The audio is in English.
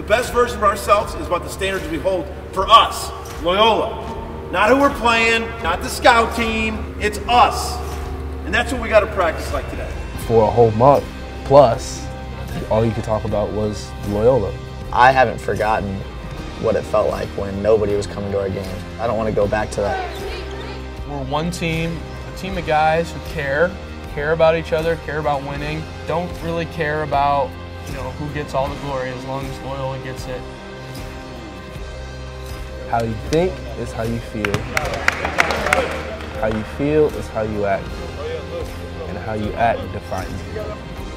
The best version of ourselves is about the standards we hold for us, Loyola. Not who we're playing, not the scout team, it's us. And that's what we got to practice like today. For a whole month plus, all you could talk about was Loyola. I haven't forgotten what it felt like when nobody was coming to our game. I don't want to go back to that. We're one team, a team of guys who care about each other, care about winning, don't really care about, you know, who gets all the glory as long as Loyola gets it. How you think is how you feel. How you feel is how you act. And how you act defines you.